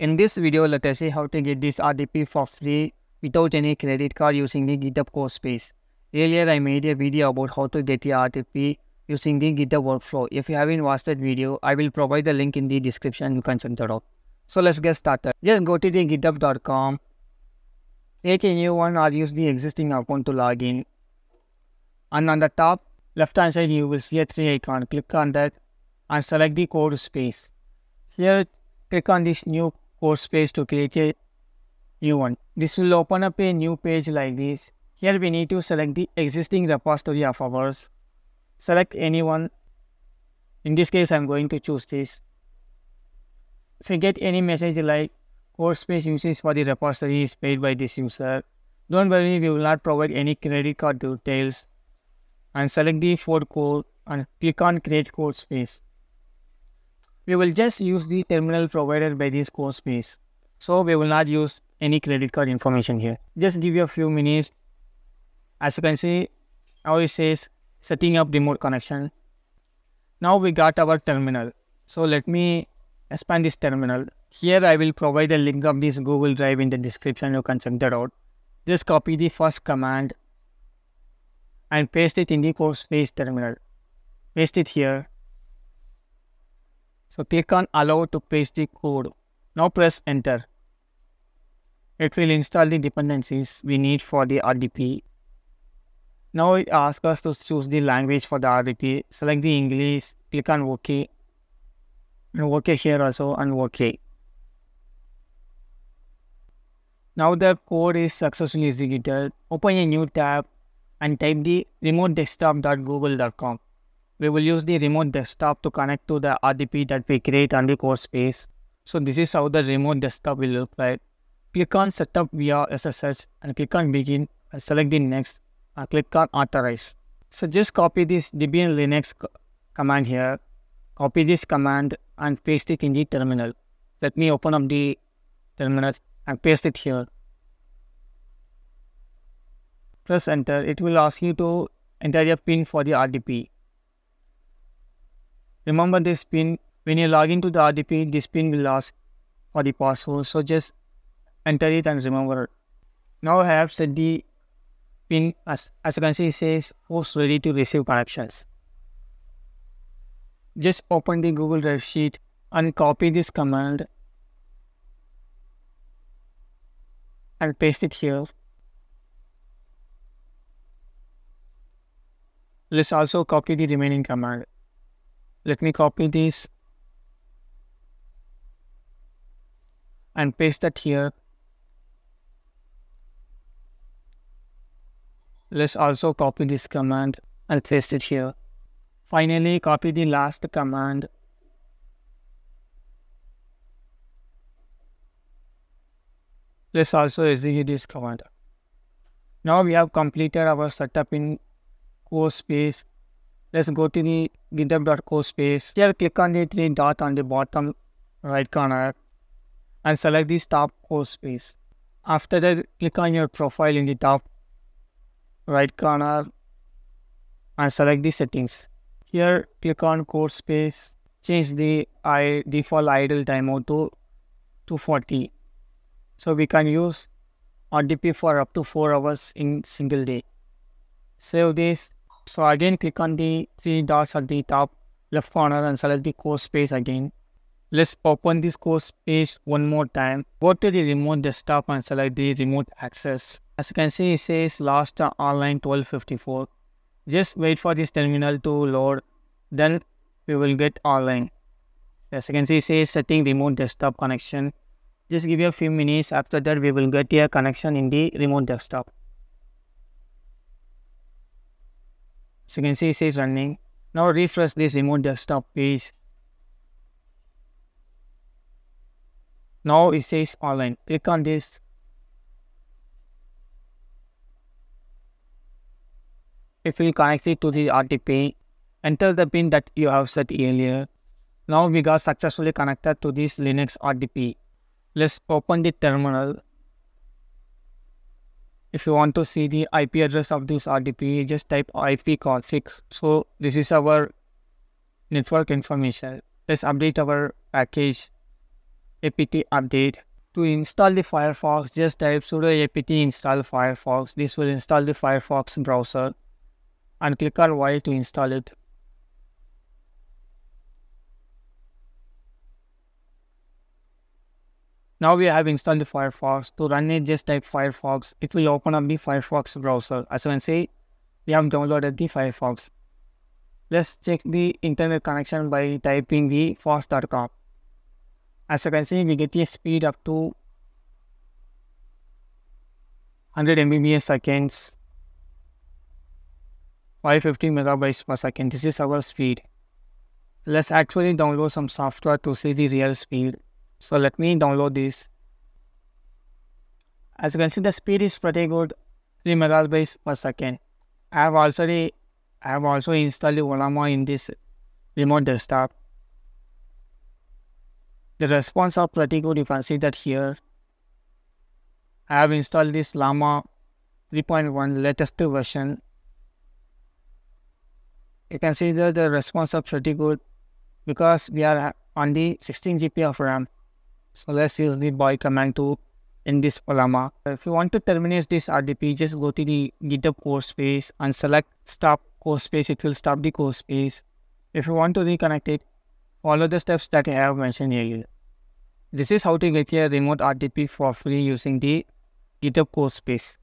In this video, let us see how to get this RDP for free without any credit card using the GitHub Codespace. Earlier I made a video about how to get the RDP using the GitHub workflow. If you haven't watched that video, I will provide the link in the description, you can check that out. So let's get started. Just go to the github.com, create a new one or use the existing account to log in. And on the top left hand side you will see a three icon. Click on that and select the Codespace. Here click on this new Codespace to create a new one. This will open up a new page like this. Here we need to select the existing repository of ours. Select anyone. In this case I am going to choose this. If you get any message like Codespace usage for the repository is paid by this user, don't worry, we will not provide any credit card details. And select the fourth code and click on create Codespace. We will just use the terminal provided by this Codespace. So we will not use any credit card information here. Just give you a few minutes. As you can see, now it says setting up remote connection. Now we got our terminal. So let me expand this terminal. Here I will provide a link of this Google Drive in the description. You can check that out. Just copy the first command and paste it in the Codespace terminal. Paste it here. So click on allow to paste the code. Now press enter. It will install the dependencies we need for the RDP. Now it asks us to choose the language for the RDP. Select the English, click on OK. And OK here also, and OK. Now the code is successfully executed. Open a new tab and type the remote desktop.google.com. We will use the remote desktop to connect to the RDP that we create on the Codespace. So this is how the remote desktop will look like. Click on setup via SSH and click on begin and select the next and click on authorize. So just copy this Debian Linux command here. Copy this command and paste it in the terminal. Let me open up the terminal and paste it here. Press enter. It will ask you to enter your PIN for the RDP. Remember this PIN. When you log into the RDP, this PIN will ask for the password. So just enter it and remember it. Now I have set the PIN as you can see, it says host ready to receive connections. Just open the Google Drive sheet and copy this command and paste it here. Let's also copy the remaining command. Let me copy this and paste that here. Let's also copy this command and paste it here. Finally, copy the last command . Let's also execute this command. Now we have completed our setup in Codespace. Let's go to the github.codespace. Here click on the three dot on the bottom right corner and select the top Codespace. After that, click on your profile in the top right corner and select the settings. Here click on Codespace. Change the default idle timeout to 240. So we can use RDP for up to 4 hours in single day. Save this. So again click on the three dots at the top left corner and select the Codespace again. Let's open this Codespace one more time. Go to the remote desktop and select the remote access. As you can see, it says last online 12:54. Just wait for this terminal to load, then we will get online. As you can see, it says setting remote desktop connection. Just give you a few minutes. After that, we will get a connection in the remote desktop. So you can see it says running. Now refresh this remote desktop page. Now it says online. Click on this. It will connect it to the RDP. Enter the PIN that you have set earlier. Now we got successfully connected to this Linux RDP. Let's open the terminal. If you want to see the IP address of this RDP, just type ipconfig. So this is our network information. Let's update our package. apt update. To install the Firefox, just type sudo apt install Firefox. This will install the Firefox browser, and click on Y to install it. Now we have installed the Firefox. To run it, just type Firefox. It will open up the Firefox browser. As you can see, we have downloaded the Firefox. Let's check the internet connection by typing the fox.com. As you can see, we get a speed up to 100 Mbps seconds, 550 megabytes per second. This is our speed. Let's actually download some software to see the real speed. So let me download this. As you can see, the speed is pretty good, 3 megabytes per second. I have also installed Ollama in this remote desktop. The response are pretty good, you can see that here. I have installed this Llama 3.1 latest version. You can see that the response are pretty good because we are on the 16 GB of RAM. So let's use the buy command to end this Ollama. If you want to terminate this RDP, just go to the GitHub Codespace and select Stop Codespace. It will stop the Codespace. If you want to reconnect it, follow the steps that I have mentioned here. This is how to get a remote RDP for free using the GitHub Codespace.